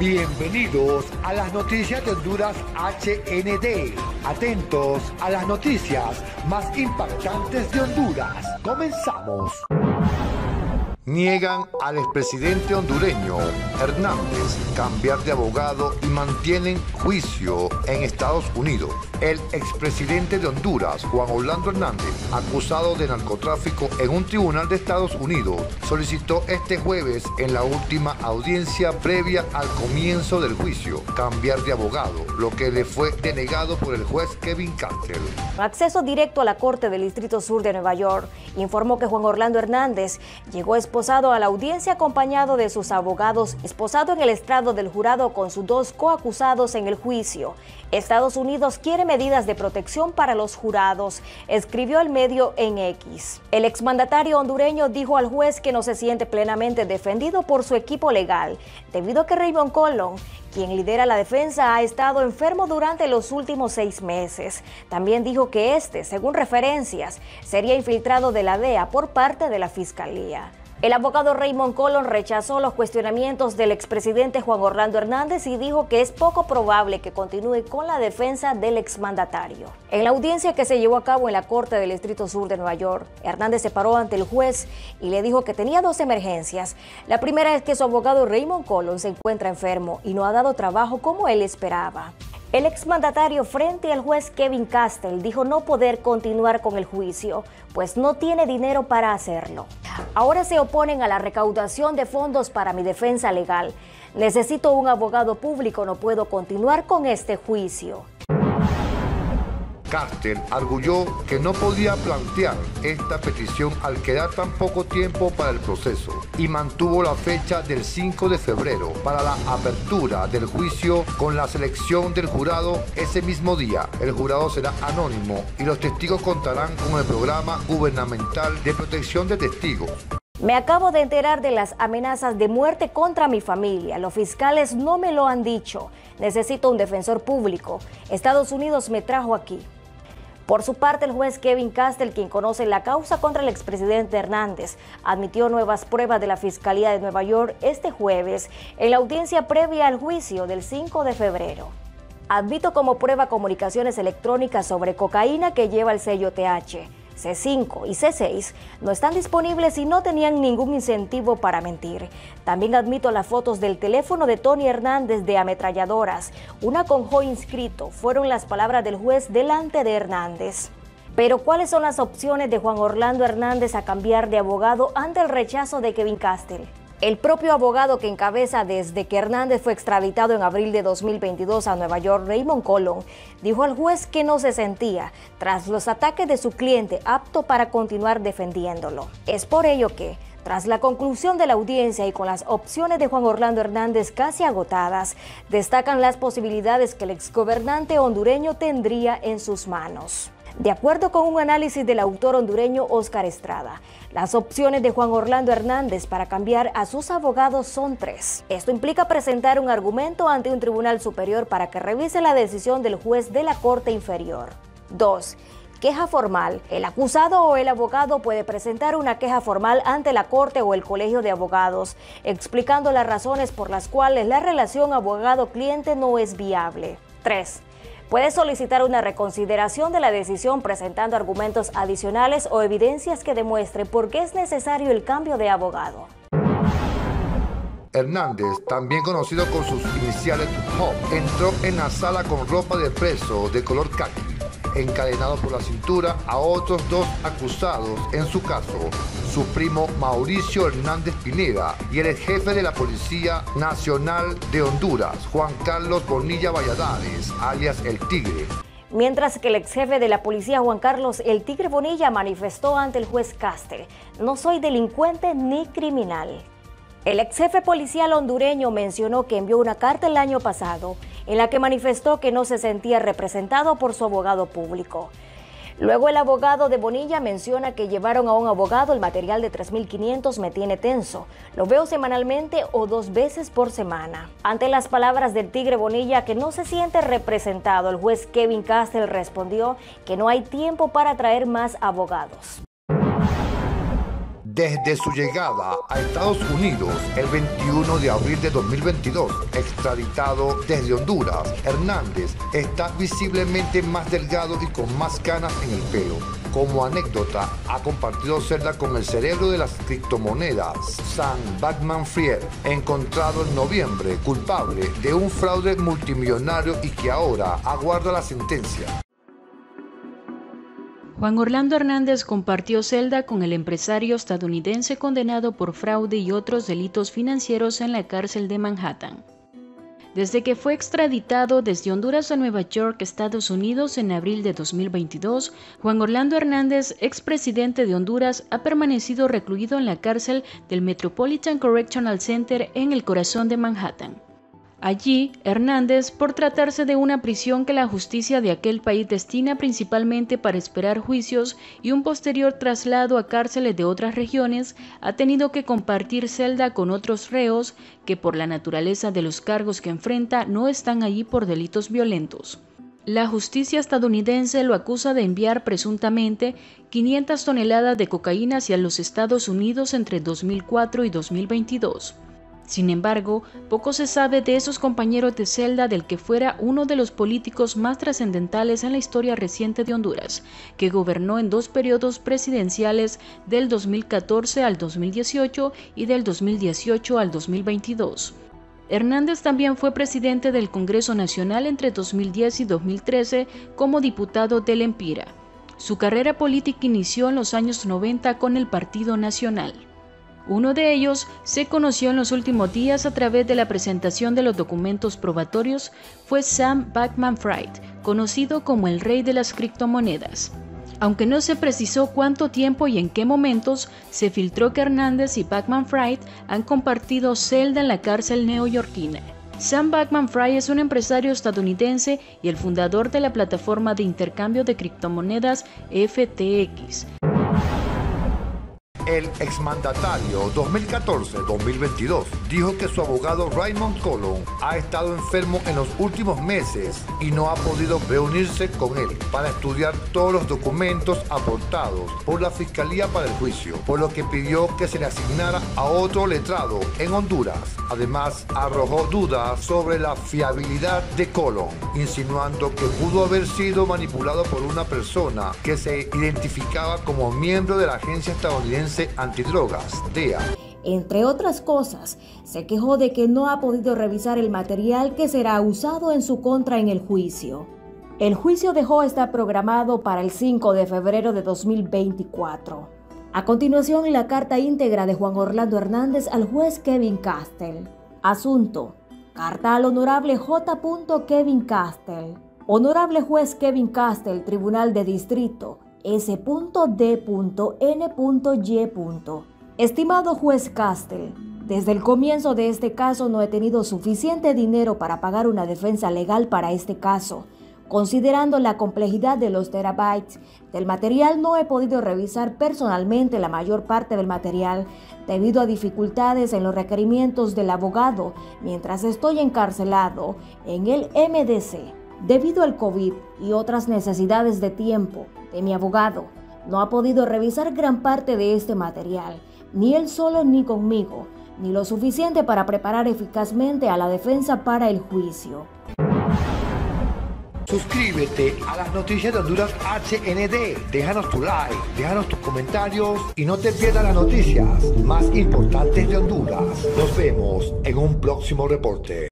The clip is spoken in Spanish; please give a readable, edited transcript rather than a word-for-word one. Bienvenidos a las noticias de Honduras HND. Atentos a las noticias más impactantes de Honduras. Comenzamos. Niegan al expresidente hondureño Hernández cambiar de abogado y mantienen juicio en Estados Unidos. El expresidente de Honduras, Juan Orlando Hernández, acusado de narcotráfico en un tribunal de Estados Unidos, solicitó este jueves en la última audiencia previa al comienzo del juicio cambiar de abogado, lo que le fue denegado por el juez Kevin Carter. Acceso directo a la Corte del Distrito Sur de Nueva York informó que Juan Orlando Hernández llegó esposado a la audiencia acompañado de sus abogados, esposado en el estrado del jurado con sus dos coacusados en el juicio. Estados Unidos quiere medidas de protección para los jurados, escribió el medio en X. El exmandatario hondureño dijo al juez que no se siente plenamente defendido por su equipo legal, debido a que Raymond Colón, quien lidera la defensa, ha estado enfermo durante los últimos 6 meses. También dijo que este, según referencias, sería infiltrado de la DEA por parte de la Fiscalía. El abogado Raymond Colón rechazó los cuestionamientos del expresidente Juan Orlando Hernández y dijo que es poco probable que continúe con la defensa del exmandatario. En la audiencia que se llevó a cabo en la Corte del Distrito Sur de Nueva York, Hernández se paró ante el juez y le dijo que tenía 2 emergencias. La primera es que su abogado Raymond Colón se encuentra enfermo y no ha dado trabajo como él esperaba. El exmandatario, frente al juez Kevin Castel, dijo no poder continuar con el juicio, pues no tiene dinero para hacerlo. Ahora se oponen a la recaudación de fondos para mi defensa legal. Necesito un abogado público, no puedo continuar con este juicio. Carter arguyó que no podía plantear esta petición al quedar tan poco tiempo para el proceso y mantuvo la fecha del 5 de febrero para la apertura del juicio con la selección del jurado ese mismo día. El jurado será anónimo y los testigos contarán con el programa gubernamental de protección de testigos. Me acabo de enterar de las amenazas de muerte contra mi familia. Los fiscales no me lo han dicho. Necesito un defensor público. Estados Unidos me trajo aquí. Por su parte, el juez Kevin Castel, quien conoce la causa contra el expresidente Hernández, admitió nuevas pruebas de la Fiscalía de Nueva York este jueves en la audiencia previa al juicio del 5 de febrero. Admito como prueba comunicaciones electrónicas sobre cocaína que lleva el sello TH. C5 y C6 no están disponibles y no tenían ningún incentivo para mentir. También admito las fotos del teléfono de Tony Hernández de ametralladoras. Una con J inscrito, fueron las palabras del juez delante de Hernández. Pero ¿cuáles son las opciones de Juan Orlando Hernández a cambiar de abogado ante el rechazo de Kevin Castel? El propio abogado que encabeza desde que Hernández fue extraditado en abril de 2022 a Nueva York, Raymond Colón, dijo al juez que no se sentía, tras los ataques de su cliente, apto para continuar defendiéndolo. Es por ello que, tras la conclusión de la audiencia y con las opciones de Juan Orlando Hernández casi agotadas, destacan las posibilidades que el exgobernante hondureño tendría en sus manos. De acuerdo con un análisis del autor hondureño Óscar Estrada, las opciones de Juan Orlando Hernández para cambiar a sus abogados son 3. Esto implica presentar un argumento ante un tribunal superior para que revise la decisión del juez de la Corte Inferior. 2. Queja formal. El acusado o el abogado puede presentar una queja formal ante la Corte o el Colegio de Abogados, explicando las razones por las cuales la relación abogado-cliente no es viable. 3. Puede solicitar una reconsideración de la decisión presentando argumentos adicionales o evidencias que demuestren por qué es necesario el cambio de abogado. Hernández, también conocido con sus iniciales HOP, entró en la sala con ropa de preso de color caqui, encadenado por la cintura a otros 2 acusados en su caso, su primo Mauricio Hernández Pineda y el exjefe de la Policía Nacional de Honduras, Juan Carlos Bonilla Valladares, alias El Tigre. Mientras que el exjefe de la policía, Juan Carlos El Tigre Bonilla, manifestó ante el juez Castel: no soy delincuente ni criminal. El exjefe policial hondureño mencionó que envió una carta el año pasado en la que manifestó que no se sentía representado por su abogado público. Luego el abogado de Bonilla menciona que llevaron a un abogado, el material de 3.500 me tiene tenso, lo veo semanalmente o 2 veces por semana. Ante las palabras del Tigre Bonilla, que no se siente representado, el juez Kevin Castel respondió que no hay tiempo para traer más abogados. Desde su llegada a Estados Unidos el 21 de abril de 2022, extraditado desde Honduras, Hernández está visiblemente más delgado y con más canas en el pelo. Como anécdota, ha compartido celda con el cerebro de las criptomonedas Sam Bankman-Fried, encontrado en noviembre culpable de un fraude multimillonario y que ahora aguarda la sentencia. Juan Orlando Hernández compartió celda con el empresario estadounidense condenado por fraude y otros delitos financieros en la cárcel de Manhattan. Desde que fue extraditado desde Honduras a Nueva York, Estados Unidos, en abril de 2022, Juan Orlando Hernández, expresidente de Honduras, ha permanecido recluido en la cárcel del Metropolitan Correctional Center en el corazón de Manhattan. Allí, Hernández, por tratarse de una prisión que la justicia de aquel país destina principalmente para esperar juicios y un posterior traslado a cárceles de otras regiones, ha tenido que compartir celda con otros reos que por la naturaleza de los cargos que enfrenta no están allí por delitos violentos. La justicia estadounidense lo acusa de enviar presuntamente 500 toneladas de cocaína hacia los Estados Unidos entre 2004 y 2022. Sin embargo, poco se sabe de esos compañeros de celda del que fuera uno de los políticos más trascendentales en la historia reciente de Honduras, que gobernó en dos periodos presidenciales del 2014 al 2018 y del 2018 al 2022. Hernández también fue presidente del Congreso Nacional entre 2010 y 2013 como diputado del Empira. Su carrera política inició en los años 90 con el Partido Nacional. Uno de ellos se conoció en los últimos días a través de la presentación de los documentos probatorios fue Sam Bankman-Fried, conocido como el rey de las criptomonedas. Aunque no se precisó cuánto tiempo y en qué momentos, se filtró que Hernández y Bankman-Fried han compartido celda en la cárcel neoyorquina. Sam Bankman-Fried es un empresario estadounidense y el fundador de la plataforma de intercambio de criptomonedas FTX. El exmandatario 2014-2022 dijo que su abogado Raymond Colón ha estado enfermo en los últimos meses y no ha podido reunirse con él para estudiar todos los documentos aportados por la Fiscalía para el juicio, por lo que pidió que se le asignara a otro letrado en Honduras. Además, arrojó dudas sobre la fiabilidad de Colón, insinuando que pudo haber sido manipulado por una persona que se identificaba como miembro de la agencia estadounidense antidrogas, DEA. Entre otras cosas, se quejó de que no ha podido revisar el material que será usado en su contra en el juicio. El juicio de Joe está programado para el 5 de febrero de 2024. A continuación, la carta íntegra de Juan Orlando Hernández al juez Kevin Castel. Asunto: carta al honorable J. Kevin Castel. Honorable juez Kevin Castel, Tribunal de Distrito. S.D.N.Y. Estimado juez Castel, desde el comienzo de este caso no he tenido suficiente dinero para pagar una defensa legal para este caso. Considerando la complejidad de los terabytes del material, no he podido revisar personalmente la mayor parte del material debido a dificultades en los requerimientos del abogado mientras estoy encarcelado en el MDC. Debido al COVID y otras necesidades de tiempo de mi abogado, no ha podido revisar gran parte de este material, ni él solo ni conmigo, ni lo suficiente para preparar eficazmente a la defensa para el juicio. Suscríbete a las noticias de Honduras HND, déjanos tu like, déjanos tus comentarios y no te pierdas las noticias más importantes de Honduras. Nos vemos en un próximo reporte.